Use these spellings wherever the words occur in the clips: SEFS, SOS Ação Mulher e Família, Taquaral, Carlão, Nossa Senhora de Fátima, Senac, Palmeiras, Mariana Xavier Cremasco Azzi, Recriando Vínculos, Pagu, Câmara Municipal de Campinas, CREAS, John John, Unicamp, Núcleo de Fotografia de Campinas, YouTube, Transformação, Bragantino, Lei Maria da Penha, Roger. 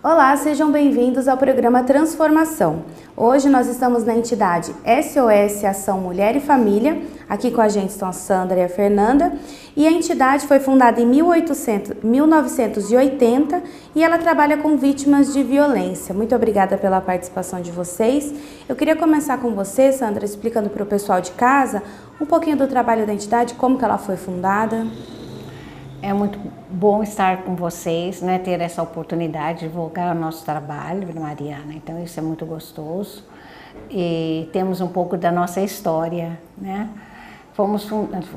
Olá, sejam bem-vindos ao programa Transformação. Hoje nós estamos na entidade SOS Ação Mulher e Família. Aqui com a gente estão a Sandra e a Fernanda. E a entidade foi fundada em 1980 e ela trabalha com vítimas de violência. Muito obrigada pela participação de vocês. Eu queria começar com você, Sandra, explicando para o pessoal de casa um pouquinho do trabalho da entidade, como que ela foi fundada. É muito bom estar com vocês, né, ter essa oportunidade de divulgar o nosso trabalho, Mariana, então isso é muito gostoso. E temos um pouco da nossa história, né?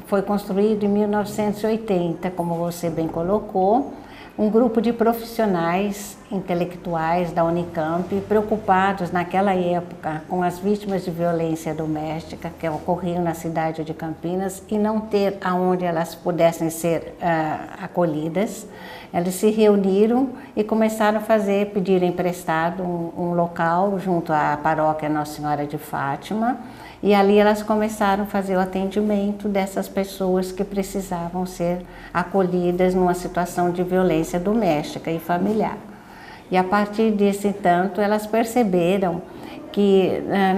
Foi construído em 1980, como você bem colocou, um grupo de profissionais intelectuais da Unicamp preocupados naquela época com as vítimas de violência doméstica que ocorriam na cidade de Campinas e não ter aonde elas pudessem ser acolhidas. Elas se reuniram e começaram a pedir emprestado um local junto à paróquia Nossa Senhora de Fátima, e ali elas começaram a fazer o atendimento dessas pessoas que precisavam ser acolhidas numa situação de violência doméstica e familiar. E a partir desse tanto, elas perceberam que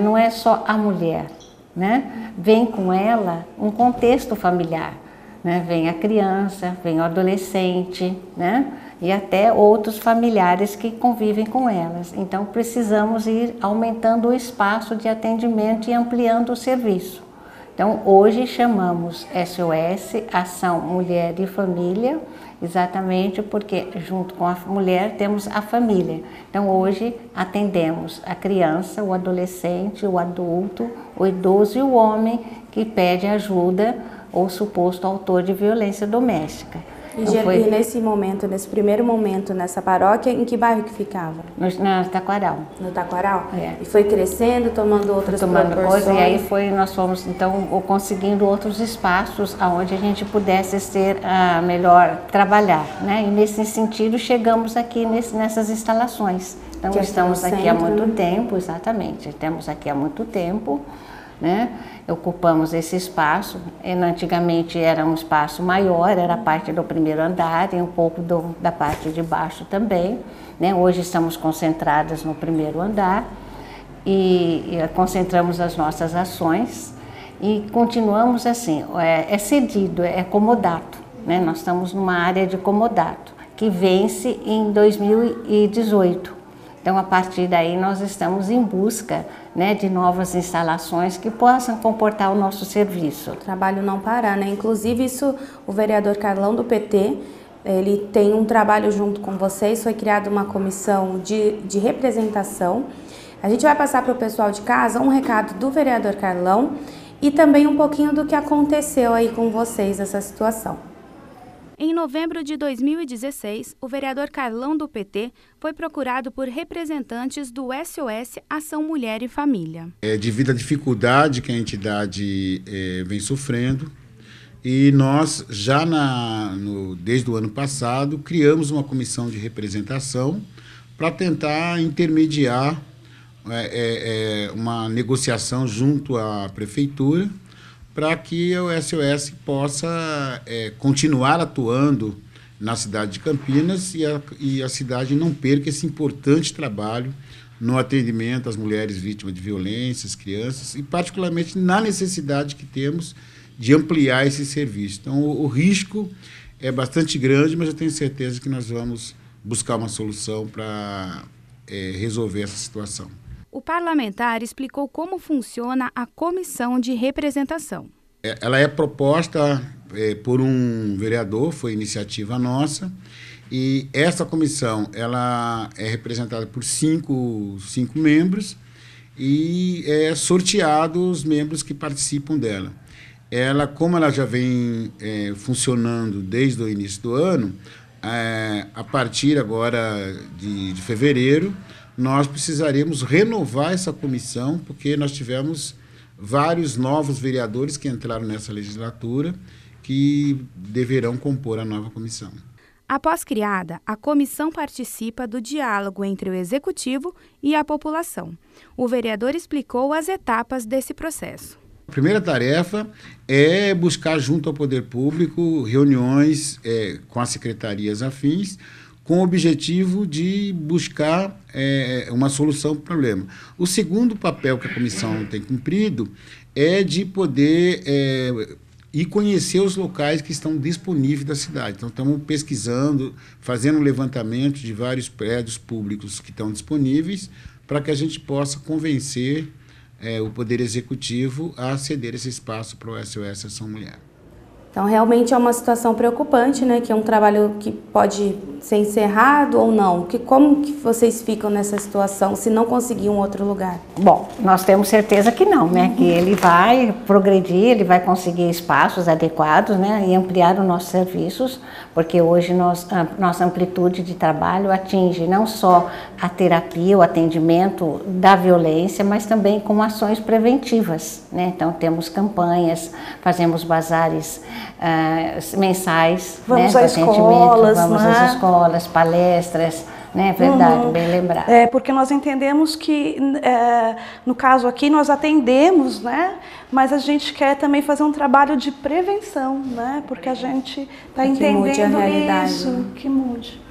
não é só a mulher, né? Vem com ela um contexto familiar, né? Vem a criança, vem o adolescente, né? E até outros familiares que convivem com elas. Então precisamos ir aumentando o espaço de atendimento e ampliando o serviço. Então hoje chamamos SOS Ação Mulher e Família, exatamente porque junto com a mulher temos a família. Então hoje atendemos a criança, o adolescente, o adulto, o idoso e o homem que pede ajuda ou suposto autor de violência doméstica. E nesse primeiro momento, nessa paróquia, em que bairro que ficava? No Taquaral. No Taquaral? É. E foi crescendo, tomando outras proporções. E aí nós fomos, então, conseguindo outros espaços onde a gente pudesse ser melhor, trabalhar, né? E nesse sentido, chegamos aqui nessas instalações. Então, estamos aqui há muito tempo, exatamente. Estamos aqui há muito tempo, né? Ocupamos esse espaço. Antigamente era um espaço maior, era a parte do primeiro andar e um pouco da parte de baixo também, né? Hoje estamos concentradas no primeiro andar e concentramos as nossas ações e continuamos assim, é cedido, é comodato, né? Nós estamos numa área de comodato que vence em 2018. Então, a partir daí, nós estamos em busca, né, de novas instalações que possam comportar o nosso serviço. O trabalho não parar, né? Inclusive, isso, o vereador Carlão do PT, ele tem um trabalho junto com vocês, foi criada uma comissão de representação. A gente vai passar para o pessoal de casa um recado do vereador Carlão e também um pouquinho do que aconteceu aí com vocês, essa situação. Em novembro de 2016, o vereador Carlão do PT foi procurado por representantes do SOS Ação Mulher e Família. Devido à dificuldade que a entidade vem sofrendo, e nós já desde o ano passado criamos uma comissão de representação para tentar intermediar uma negociação junto à prefeitura, para que o SOS possa continuar atuando na cidade de Campinas e a cidade não perca esse importante trabalho no atendimento às mulheres vítimas de violência, às crianças, e particularmente na necessidade que temos de ampliar esse serviço. Então, o risco é bastante grande, mas eu tenho certeza que nós vamos buscar uma solução para resolver essa situação. O parlamentar explicou como funciona a comissão de representação. Ela é proposta por um vereador, foi iniciativa nossa, e essa comissão ela é representada por cinco membros e é sorteado os membros que participam dela. Ela, como ela já vem funcionando desde o início do ano, a partir agora de fevereiro, nós precisaremos renovar essa comissão, porque nós tivemos vários novos vereadores que entraram nessa legislatura que deverão compor a nova comissão. Após criada, a comissão participa do diálogo entre o executivo e a população. O vereador explicou as etapas desse processo. A primeira tarefa é buscar junto ao poder público reuniões com as secretarias afins, com o objetivo de buscar uma solução para o problema. O segundo papel que a comissão tem cumprido é de poder ir conhecer os locais que estão disponíveis da cidade. Então, estamos pesquisando, fazendo um levantamento de vários prédios públicos que estão disponíveis para que a gente possa convencer o Poder Executivo a ceder esse espaço para o SOS Ação Mulher. Então, realmente é uma situação preocupante, né? Que é um trabalho que pode ser encerrado ou não. Como que vocês ficam nessa situação se não conseguir um outro lugar? Bom, nós temos certeza que não, né? Que ele vai progredir, ele vai conseguir espaços adequados, né? E ampliar os nossos serviços, porque hoje nossa amplitude de trabalho atinge não só a terapia, o atendimento da violência, mas também com ações preventivas, né? Então, temos campanhas, fazemos bazares mensais, vamos, né, a escolas, vamos, né, às escolas, palestras, né, verdade, bem lembrado. É, porque nós entendemos que, no caso aqui, nós atendemos, né, mas a gente quer também fazer um trabalho de prevenção, né, porque a gente está entendendo que mude a realidade, isso, né? Que mude.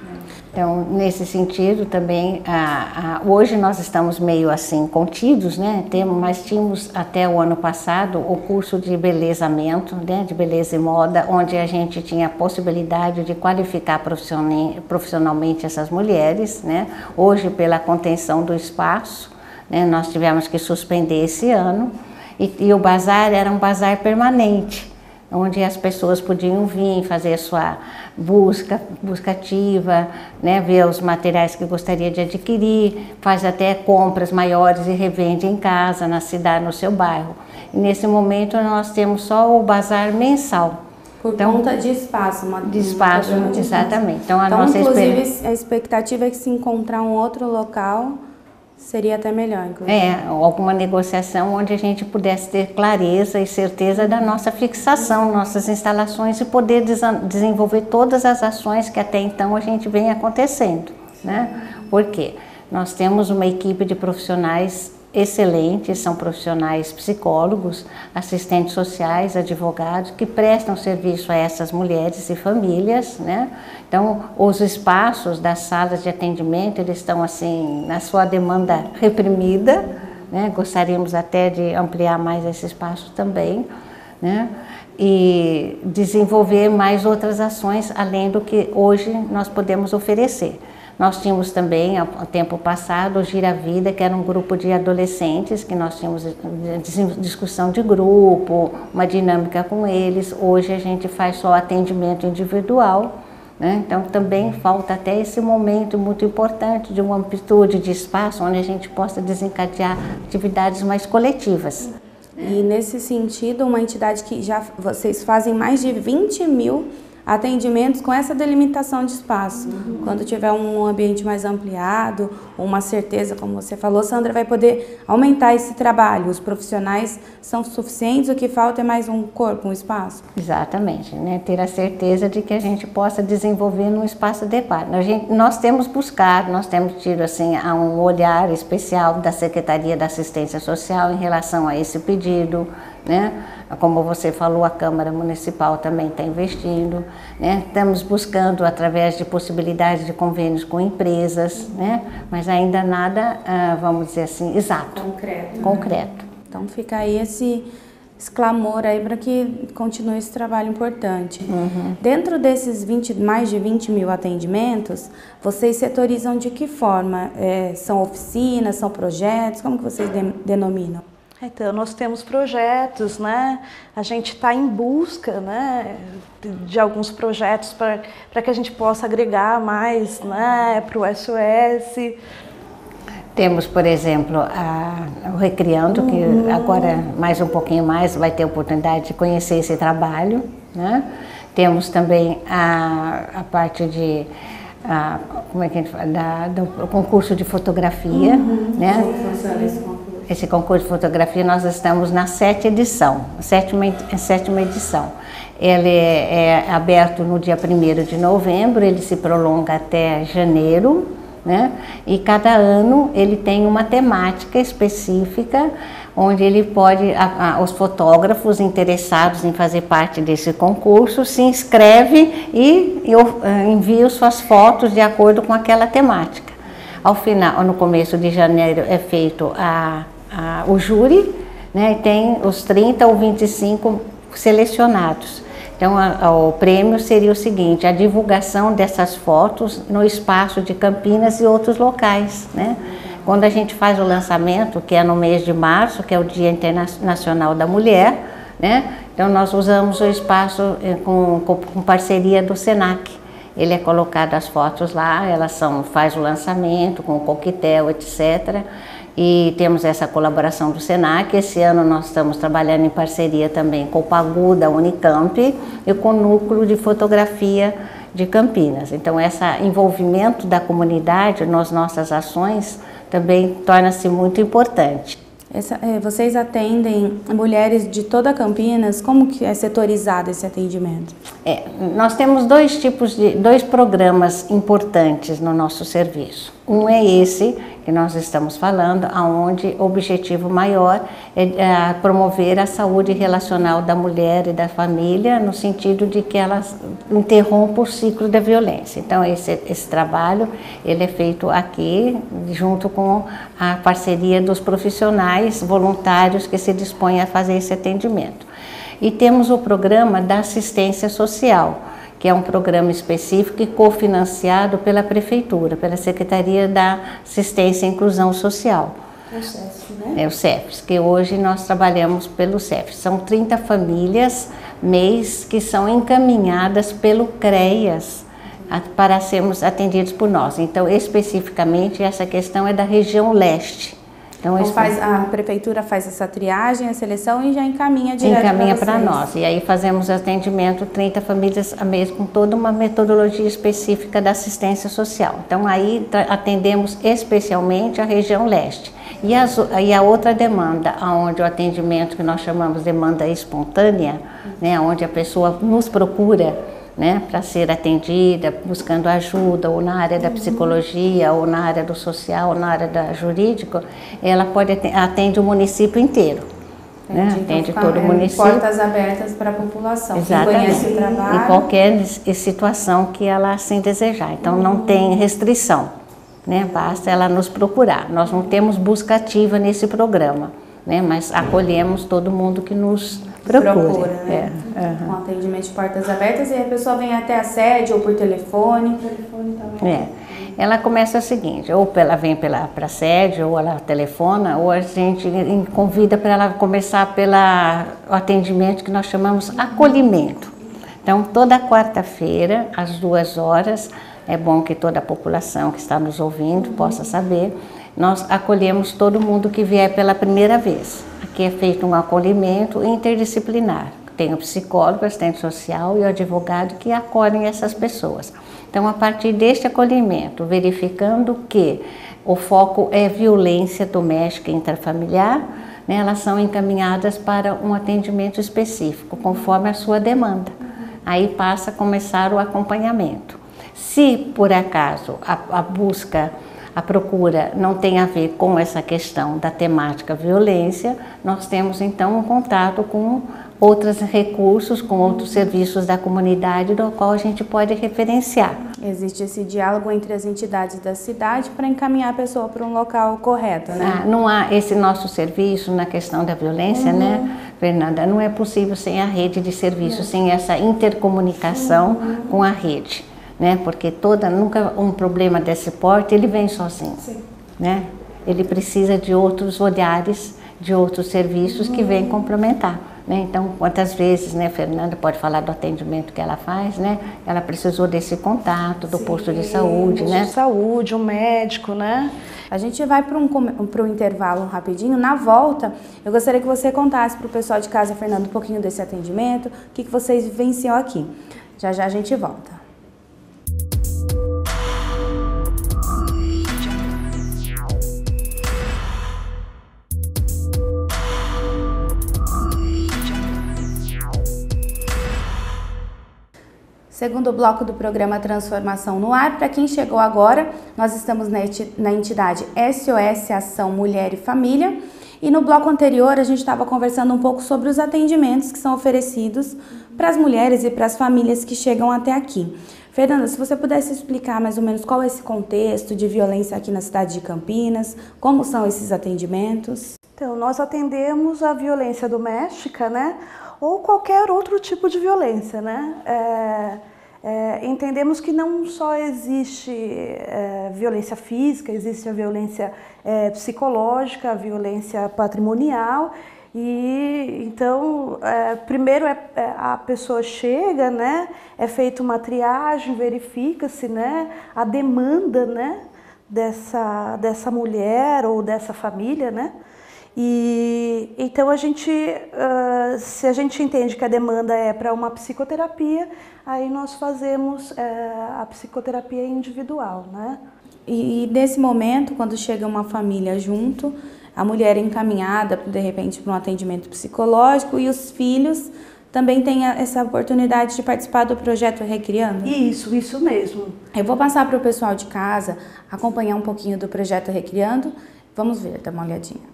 Então, nesse sentido também, hoje nós estamos meio assim contidos, né? Mas tínhamos até o ano passado o curso de embelezamento, né? De beleza e moda, onde a gente tinha a possibilidade de qualificar profissionalmente essas mulheres, né? Hoje, pela contenção do espaço, né? Nós tivemos que suspender esse ano e o bazar era um bazar permanente, onde as pessoas podiam vir fazer sua busca ativa, né, ver os materiais que gostaria de adquirir, faz até compras maiores e revende em casa, na cidade, no seu bairro. E nesse momento nós temos só o bazar mensal. Por conta de espaço. De espaço, exatamente. Então, nossa inclusive, a expectativa é que se encontrar um outro local... Seria até melhor, inclusive. É, alguma negociação onde a gente pudesse ter clareza e certeza da nossa fixação, nossas instalações e poder desenvolver todas as ações que até então a gente vem acontecendo, né? Porque nós temos uma equipe de profissionais excelentes, são profissionais psicólogos, assistentes sociais, advogados, que prestam serviço a essas mulheres e famílias, né? Então, os espaços das salas de atendimento, eles estão assim, na sua demanda reprimida, né? Gostaríamos até de ampliar mais esse espaço também, né? E desenvolver mais outras ações, além do que hoje nós podemos oferecer. Nós tínhamos também, há tempo passado, o Gira Vida, que era um grupo de adolescentes, que nós tínhamos discussão de grupo, uma dinâmica com eles. Hoje a gente faz só atendimento individual, né? Então também falta até esse momento muito importante de uma amplitude de espaço, onde a gente possa desencadear atividades mais coletivas. E nesse sentido, uma entidade que já vocês fazem mais de 20 mil atendimentos com essa delimitação de espaço. Quando tiver um ambiente mais ampliado, uma certeza, como você falou, Sandra, vai poder aumentar esse trabalho. Os profissionais são suficientes, o que falta é mais um corpo, um espaço. Exatamente, né? Ter a certeza de que a gente possa desenvolver num espaço adequado. Nós temos buscado, nós temos tido assim, um olhar especial da Secretaria da Assistência Social em relação a esse pedido, né? Como você falou, a Câmara Municipal também está investindo, né? Estamos buscando através de possibilidades de convênios com empresas, né? Mas ainda nada, vamos dizer assim, exato, concreto. Concreto. Né? Então fica aí esse clamor aí para que continue esse trabalho importante. Dentro desses mais de 20 mil atendimentos, vocês setorizam de que forma? São oficinas, são projetos, como que vocês denominam? Então, nós temos projetos, né? A gente está em busca, né, de alguns projetos para que a gente possa agregar mais, né, para o SOS. Temos, por exemplo, o Recriando, que agora, mais um pouquinho mais, vai ter a oportunidade de conhecer esse trabalho, né? Temos também a parte de... como é que a gente fala? Do concurso de fotografia, né? Esse concurso de fotografia, nós estamos na sétima edição. Ele é aberto no dia 1º de novembro, ele se prolonga até janeiro, né? E cada ano ele tem uma temática específica, onde ele pode, os fotógrafos interessados em fazer parte desse concurso se inscreve e envia suas fotos de acordo com aquela temática. Ao final, no começo de janeiro é feito o júri, né? Tem os 30 ou 25 selecionados. Então, o prêmio seria o seguinte: a divulgação dessas fotos no espaço de Campinas e outros locais, né? Quando a gente faz o lançamento, que é no mês de março, que é o Dia Internacional da Mulher, né? Então nós usamos o espaço com parceria do Senac. Ele é colocado as fotos lá, elas faz o lançamento com o coquetel, etc. E temos essa colaboração do Senac. Esse ano nós estamos trabalhando em parceria também com o Pagu da Unicamp e com o Núcleo de Fotografia de Campinas. Então esse envolvimento da comunidade nas nossas ações também torna-se muito importante. Vocês atendem mulheres de toda Campinas? Como que é setorizado esse atendimento? Nós temos dois programas importantes no nosso serviço. Um é esse que nós estamos falando, aonde o objetivo maior é promover a saúde relacional da mulher e da família, no sentido de que elas interrompam o ciclo da violência. Então esse trabalho ele é feito aqui junto com a parceria dos profissionais voluntários que se dispõem a fazer esse atendimento. E temos o programa da assistência social, que é um programa específico e cofinanciado pela Prefeitura, pela Secretaria da Assistência e Inclusão Social. É o SEFS, né? É o SEFS, que hoje nós trabalhamos pelo SEFS. São 30 famílias mês que são encaminhadas pelo CREAS para sermos atendidos por nós. Então, especificamente, essa questão é da região leste. Então, a prefeitura faz essa triagem, a seleção e já encaminha direto para vocês. Encaminha para nós. E aí fazemos atendimento 30 famílias a mês com toda uma metodologia específica da assistência social. Então aí atendemos especialmente a região leste. E a outra demanda, onde o atendimento que nós chamamos demanda espontânea, né, onde a pessoa nos procura, né, para ser atendida, buscando ajuda ou na área da psicologia, ou na área do social, ou na área da jurídica, ela pode atende o município inteiro. Né? Atende então, todo o município. Portas abertas para a população. Exatamente. Que conhece o trabalho. Em qualquer situação que ela assim desejar. Então não tem restrição, né? Basta ela nos procurar. Nós não temos busca ativa nesse programa, né? Mas acolhemos todo mundo que nos procura, né? Um atendimento de portas abertas e a pessoa vem até a sede ou por telefone. Ela começa o seguinte: ou ela vem para a sede, ou ela telefona, ou a gente convida para ela começar pelo atendimento que nós chamamos acolhimento. Então, toda quarta-feira, às 2 horas, é bom que toda a população que está nos ouvindo possa saber, nós acolhemos todo mundo que vier pela primeira vez. Que é feito um acolhimento interdisciplinar. Tem o psicólogo, assistente social e o advogado que acolhem essas pessoas. Então, a partir deste acolhimento, verificando que o foco é violência doméstica e intrafamiliar, né, elas são encaminhadas para um atendimento específico, conforme a sua demanda. Aí passa a começar o acompanhamento. Se, por acaso, a procura não tem a ver com essa questão da temática violência, nós temos então um contato com outros recursos, com outros serviços da comunidade, do qual a gente pode referenciar. Existe esse diálogo entre as entidades da cidade para encaminhar a pessoa para um local correto, né? Não há esse nosso serviço na questão da violência, né, Fernanda? Não é possível sem a rede de serviços, sem essa intercomunicação com a rede. Né? Porque nunca um problema desse porte ele vem sozinho, né? Ele precisa de outros olhares, de outros serviços que vêm complementar, né? Então, quantas vezes, né, Fernanda pode falar do atendimento que ela faz, né? Ela precisou desse contato do posto de saúde, né? Um médico, né? A gente vai para um intervalo rapidinho. Na volta, eu gostaria que você contasse para o pessoal de casa, Fernanda, um pouquinho desse atendimento, o que vocês vivenciam aqui. Já já a gente volta. Segundo bloco do programa Transformação no Ar. Para quem chegou agora, nós estamos na entidade SOS Ação Mulher e Família. E no bloco anterior a gente estava conversando um pouco sobre os atendimentos que são oferecidos para as mulheres e para as famílias que chegam até aqui. Fernanda, se você pudesse explicar mais ou menos qual é esse contexto de violência aqui na cidade de Campinas, como são esses atendimentos? Então, nós atendemos a violência doméstica, né? Ou qualquer outro tipo de violência, né? Entendemos que não só existe violência física, existe a violência psicológica, a violência patrimonial. E então, primeiro a pessoa chega, né? É feita uma triagem, verifica-se, né? A demanda, né? Dessa mulher ou dessa família, né? E então a gente, se a gente entende que a demanda é para uma psicoterapia, aí nós fazemos a psicoterapia individual, né? E nesse momento, quando chega uma família junto, a mulher é encaminhada, de repente, para um atendimento psicológico e os filhos também têm essa oportunidade de participar do projeto Recriando? Isso mesmo. Eu vou passar para o pessoal de casa acompanhar um pouquinho do projeto Recriando. Vamos ver, dá uma olhadinha.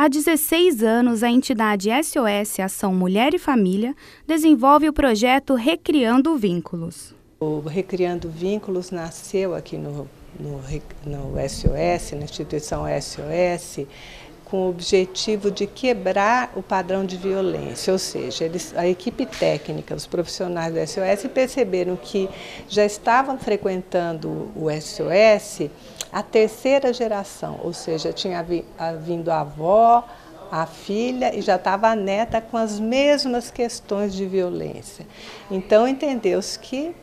Há 16 anos, a entidade SOS Ação Mulher e Família desenvolve o projeto Recriando Vínculos. O Recriando Vínculos nasceu aqui no SOS, na instituição SOS, com o objetivo de quebrar o padrão de violência, ou seja, a equipe técnica, os profissionais do SOS perceberam que já estavam frequentando o SOS a terceira geração, ou seja, tinha vindo a avó, a filha e já estava a neta com as mesmas questões de violência. Então entendeu-se que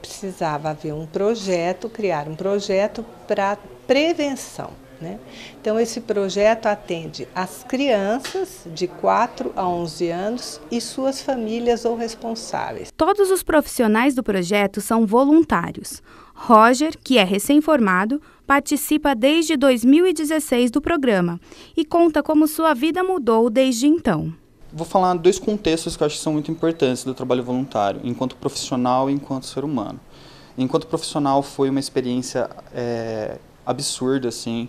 precisava haver um projeto, criar um projeto para prevenção, né? Então esse projeto atende as crianças de 4 a 11 anos e suas famílias ou responsáveis. Todos os profissionais do projeto são voluntários. Roger, que é recém-formado, participa desde 2016 do programa e conta como sua vida mudou desde então. Vou falar dois contextos que eu acho que são muito importantes do trabalho voluntário, enquanto profissional e enquanto ser humano. Enquanto profissional foi uma experiência absurda, assim,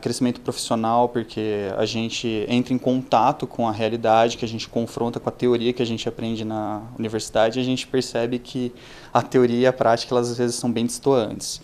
crescimento profissional, porque a gente entra em contato com a realidade, que a gente confronta com a teoria que a gente aprende na universidade, e a gente percebe que a teoria e a prática, elas às vezes são bem distoantes.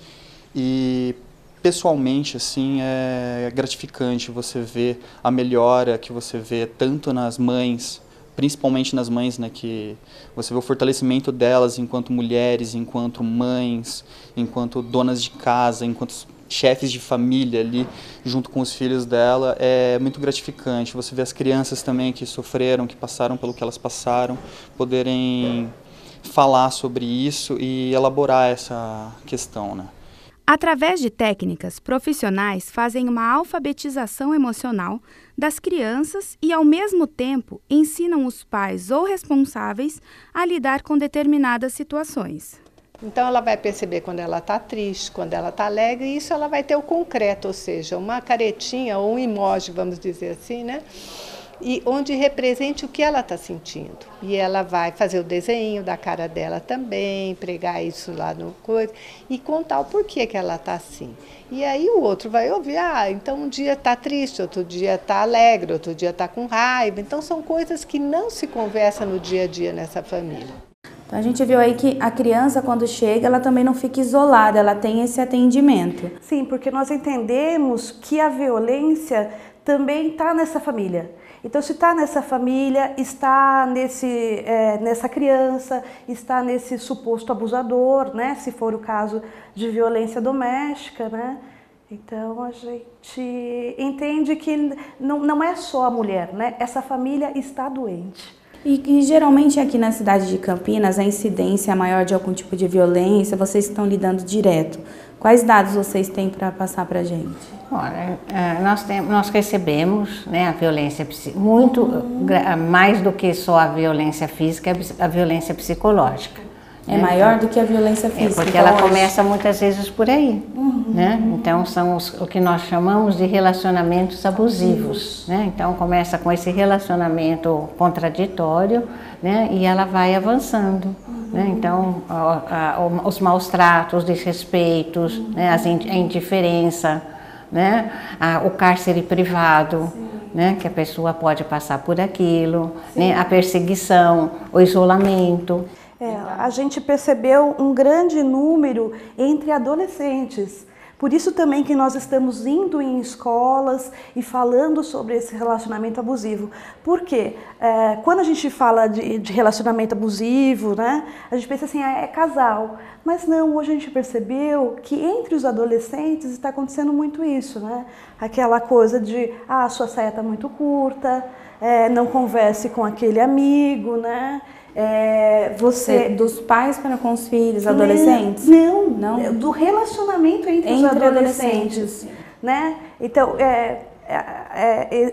E pessoalmente, assim, é gratificante você ver a melhora que você vê tanto nas mães, principalmente nas mães, né, que você vê o fortalecimento delas enquanto mulheres, enquanto mães, enquanto donas de casa, enquanto chefes de família ali, junto com os filhos dela, é muito gratificante. Você vê as crianças também que sofreram, que passaram pelo que elas passaram, poderem falar sobre isso e elaborar essa questão, né? Através de técnicas, profissionais fazem uma alfabetização emocional das crianças e, ao mesmo tempo, ensinam os pais ou responsáveis a lidar com determinadas situações. Então ela vai perceber quando ela está triste, quando ela está alegre, e isso ela vai ter o concreto, ou seja, uma caretinha ou um emoji, vamos dizer assim, né? E onde represente o que ela está sentindo. E ela vai fazer o desenho da cara dela também, pregar isso lá no coisa e contar o porquê que ela está assim. E aí o outro vai ouvir, ah, então um dia está triste, outro dia está alegre, outro dia está com raiva. Então são coisas que não se conversa no dia a dia nessa família. Então a gente viu aí que a criança, quando chega, ela também não fica isolada, ela tem esse atendimento. Sim, porque nós entendemos que a violência também está nessa família. Então, se está nessa família, está nessa criança, está nesse suposto abusador, né? Se for o caso de violência doméstica, né? Então, a gente entende que não é só a mulher, né? Essa família está doente. E geralmente aqui na cidade de Campinas, a incidência maior de algum tipo de violência, vocês estão lidando direto. Quais dados vocês têm para passar para a gente? Olha, nós recebemos, né, a violência, muito mais do que só a violência física, a violência psicológica. É, né? Maior do que a violência física. Porque ela começa muitas vezes por aí. Uhum. Né? Então são o que nós chamamos de relacionamentos abusivos. Né? Então começa com esse relacionamento contraditório, né? E ela vai avançando. Uhum. né? Então, os maus tratos, os desrespeitos, né? A indiferença, né? O cárcere privado, né? Que a pessoa pode passar por aquilo, né? A perseguição, o isolamento. A gente percebeu um grande número entre adolescentes. Por isso também que nós estamos indo em escolas e falando sobre esse relacionamento abusivo. Por quê? Quando a gente fala de relacionamento abusivo, né, a gente pensa assim, é casal. Mas não, hoje a gente percebeu que entre os adolescentes está acontecendo muito isso, né? Aquela coisa de, sua saia está muito curta, não converse com aquele amigo, né? Dos pais para com os filhos, adolescentes? Não, do relacionamento entre os adolescentes, né? Então,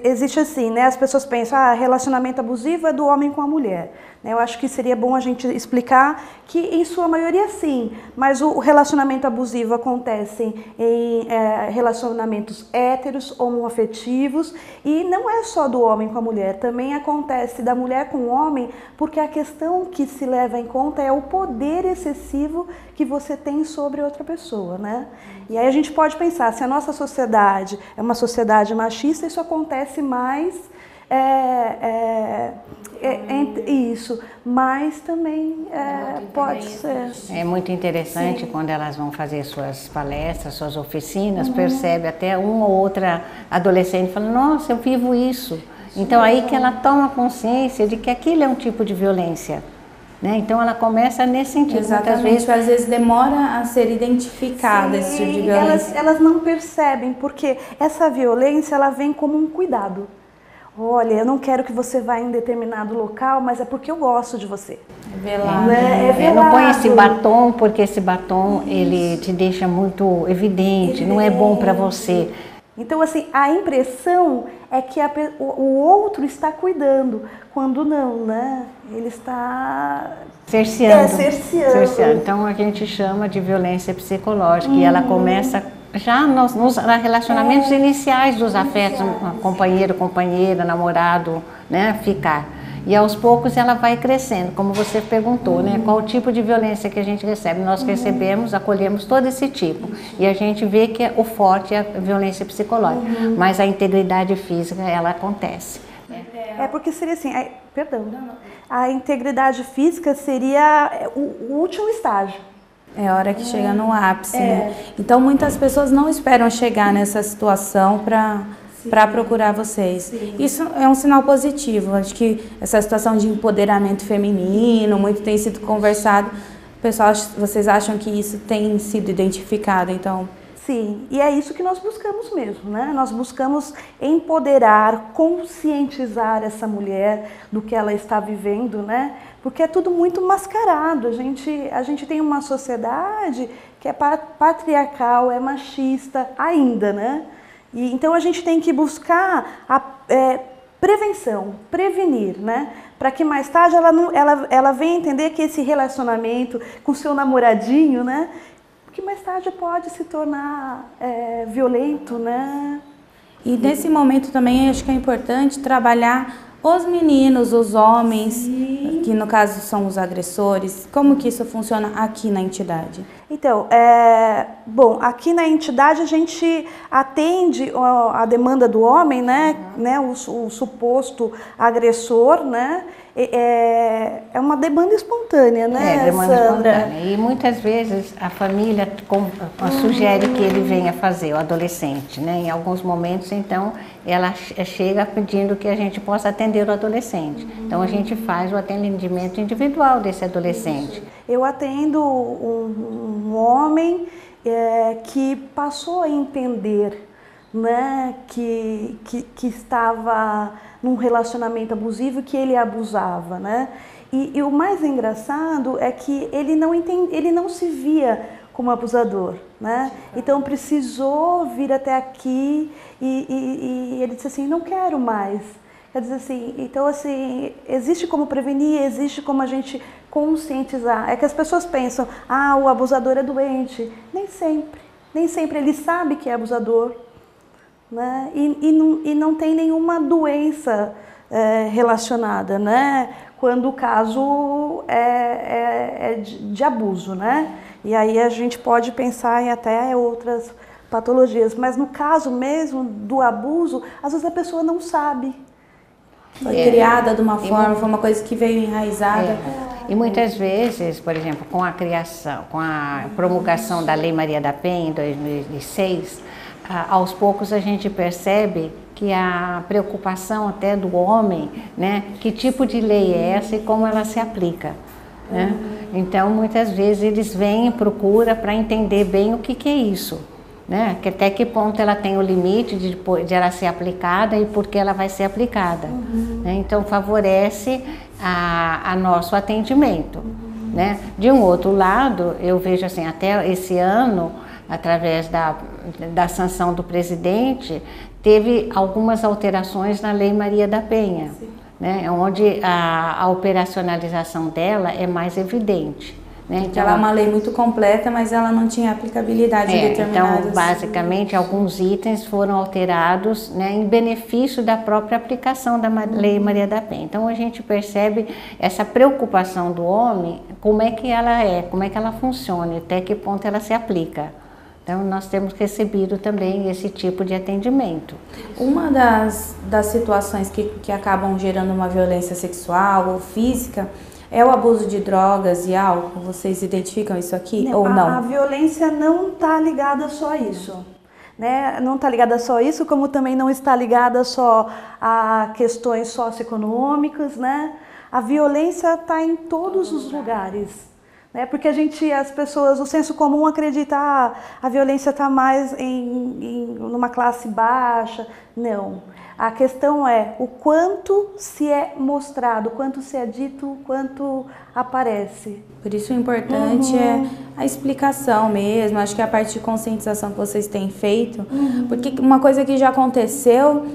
existe assim, né? As pessoas pensam, relacionamento abusivo é do homem com a mulher. Eu acho que seria bom a gente explicar que, em sua maioria, sim, mas o relacionamento abusivo acontece em relacionamentos héteros, homoafetivos, e não é só do homem com a mulher, também acontece da mulher com o homem, porque a questão que se leva em conta é o poder excessivo que você tem sobre outra pessoa, né? E aí a gente pode pensar, se a nossa sociedade é uma sociedade machista, isso acontece mais... isso, mas também pode ser. É muito interessante. Sim. Quando elas vão fazer suas palestras, suas oficinas, percebe até uma ou outra adolescente falando, nossa, eu vivo isso. Então aí que ela toma consciência de que aquilo é um tipo de violência. Né? Então ela começa nesse sentido. Exatamente, às vezes demora a ser identificada. Sim, esse tipo de violência. Elas não percebem, porque essa violência ela vem como um cuidado. Olha, eu não quero que você vá em determinado local, mas é porque eu gosto de você. Velado. É velado. Não põe esse batom, porque esse batom ele te deixa muito evidente, não é bom para você. Então, assim, a impressão é que o outro está cuidando, quando não, né? Ele está... Cerceando. Então, a gente chama de violência psicológica e ela começa... Já nos relacionamentos iniciais dos afetos, companheiro, companheira, namorado, né, ficar. E aos poucos ela vai crescendo, como você perguntou, né, qual o tipo de violência que a gente recebe. Nós recebemos, acolhemos todo esse tipo. E a gente vê que o forte é a violência psicológica, mas a integridade física, ela acontece. É porque seria assim, a integridade física seria o último estágio. É a hora que chega no ápice, né? Então, muitas pessoas não esperam chegar nessa situação para procurar vocês. Sim. Isso é um sinal positivo. Acho que essa situação de empoderamento feminino, muito tem sido conversado. Pessoal, vocês acham que isso tem sido identificado, então... Sim, e é isso que nós buscamos mesmo, né? Nós buscamos empoderar, conscientizar essa mulher do que ela está vivendo, né? Porque é tudo muito mascarado. A gente tem uma sociedade que é patriarcal, é machista ainda, né? E, então a gente tem que buscar a prevenção, prevenir, né? Para que mais tarde ela venha entender que esse relacionamento com seu namoradinho, né? Que mais tarde pode se tornar violento, né? E nesse momento também acho que é importante trabalhar os meninos, os homens, que no caso são os agressores. Como que isso funciona aqui na entidade? Então, bom, aqui na entidade a gente atende a demanda do homem, né? O suposto agressor, né? É uma demanda espontânea, né? É demanda espontânea. E muitas vezes a família sugere que ele venha fazer, o adolescente, né? Em alguns momentos, então, ela chega pedindo que a gente possa atender o adolescente. Então, a gente faz o atendimento individual desse adolescente. Isso. Eu atendo um homem que passou a entender, né, que estava num relacionamento abusivo, que ele abusava, né? E o mais engraçado é que ele não se via como abusador, né? Então precisou vir até aqui e ele disse assim, não quero mais. Quer dizer assim, então assim, existe como prevenir, existe como a gente conscientizar. É que as pessoas pensam, o abusador é doente. Nem sempre ele sabe que é abusador. Né? E não tem nenhuma doença relacionada, né? quando o caso é de abuso, né? E aí a gente pode pensar em até outras patologias, mas no caso mesmo do abuso, às vezes a pessoa não sabe. Foi criada de uma forma, foi uma coisa que veio enraizada. E muitas vezes, por exemplo, com a criação, com a promulgação da Lei Maria da Penha em 2006, aos poucos a gente percebe que a preocupação até do homem, né, que tipo de lei é essa e como ela se aplica, né? Então, muitas vezes eles vêm e procuram para entender bem o que é isso, né? Que até que ponto ela tem o limite de ela ser aplicada e por que ela vai ser aplicada. Né? Então, favorece a nosso atendimento. Né? De um outro lado, eu vejo assim, até esse ano, através da sanção do presidente, teve algumas alterações na Lei Maria da Penha, né? Onde a operacionalização dela é mais evidente. Né? Então, ela é uma lei muito completa, mas ela não tinha aplicabilidade determinada. Então, basicamente, alguns itens foram alterados, né, em benefício da própria aplicação da Lei Maria da Penha. Então, a gente percebe essa preocupação do homem, como é que ela é, como é que ela funciona, até que ponto ela se aplica. Então, nós temos recebido também esse tipo de atendimento. Uma das situações que acabam gerando uma violência sexual ou física é o abuso de drogas e álcool? Vocês identificam isso aqui ou não? A violência não está ligada só a isso, né? Não está ligada só a isso, como também não está ligada só a questões socioeconômicas, né? A violência está em todos os lugares, né? Porque as pessoas, o senso comum acredita, a violência está mais numa classe baixa. Não. A questão é o quanto se é mostrado, o quanto se é dito, o quanto aparece. Por isso o importante é a explicação mesmo, acho que é a parte de conscientização que vocês têm feito, porque uma coisa que já aconteceu,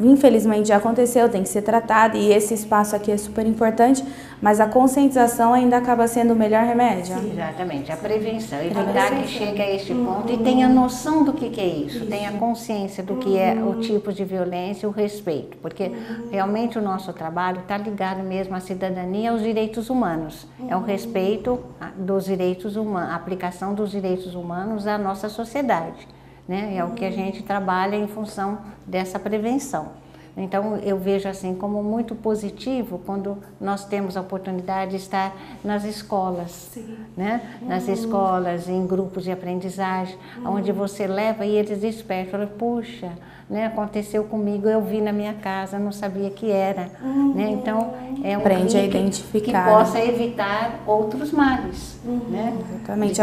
infelizmente já aconteceu, tem que ser tratada e esse espaço aqui é super importante, mas a conscientização ainda acaba sendo o melhor remédio. Sim, exatamente, a prevenção, evitar que chegue a este ponto e tenha noção do que é isso, tenha consciência do que é o tipo de violência, o respeito, porque realmente o nosso trabalho está ligado mesmo à cidadania, aos direitos humanos, é o respeito dos direitos humanos, a aplicação dos direitos humanos à nossa sociedade, né? É o que a gente trabalha em função dessa prevenção. Então, eu vejo assim como muito positivo quando nós temos a oportunidade de estar nas escolas, né? Nas escolas, em grupos de aprendizagem, onde você leva e eles despertam, puxa, né? Aconteceu comigo, eu vi na minha casa, não sabia que era. Né? Então, é um aprende a identificar, que possa evitar outros males. Né? Exatamente.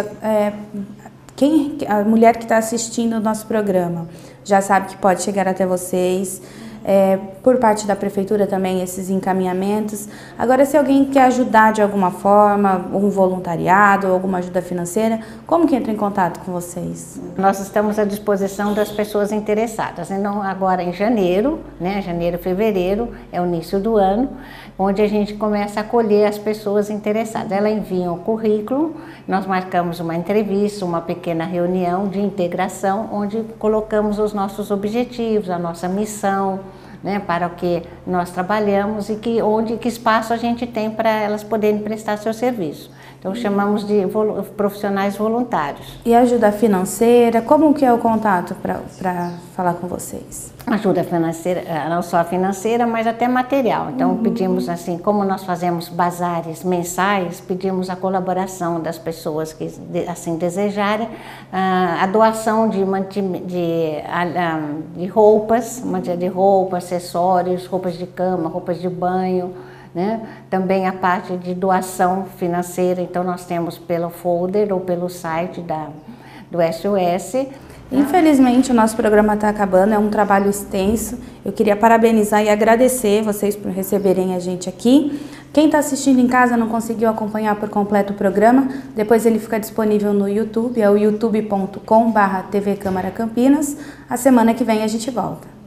A mulher que está assistindo o nosso programa já sabe que pode chegar até vocês. Por parte da prefeitura também esses encaminhamentos. Agora, se alguém quer ajudar de alguma forma, um voluntariado, alguma ajuda financeira, como que entra em contato com vocês? Nós estamos à disposição das pessoas interessadas. Então, agora em janeiro, né, janeiro, fevereiro, é o início do ano, onde a gente começa a acolher as pessoas interessadas. Elas enviam o currículo, nós marcamos uma entrevista, uma pequena reunião de integração, onde colocamos os nossos objetivos, a nossa missão, né, para o que nós trabalhamos e que espaço a gente tem para elas poderem prestar seu serviço. Então chamamos de profissionais voluntários. E ajuda financeira, como que é o contato para falar com vocês? Ajuda financeira, não só financeira, mas até material. Então pedimos assim, como nós fazemos bazares mensais, pedimos a colaboração das pessoas que assim desejarem, a doação de roupas, acessórios, roupas de cama, roupas de banho, né? Também a parte de doação financeira, então nós temos pelo folder ou pelo site do SOS. Infelizmente o nosso programa está acabando, é um trabalho extenso. Eu queria parabenizar e agradecer vocês por receberem a gente aqui. Quem está assistindo em casa não conseguiu acompanhar por completo o programa, depois ele fica disponível no YouTube, é o youtube.com/TV Câmara Campinas. A semana que vem a gente volta.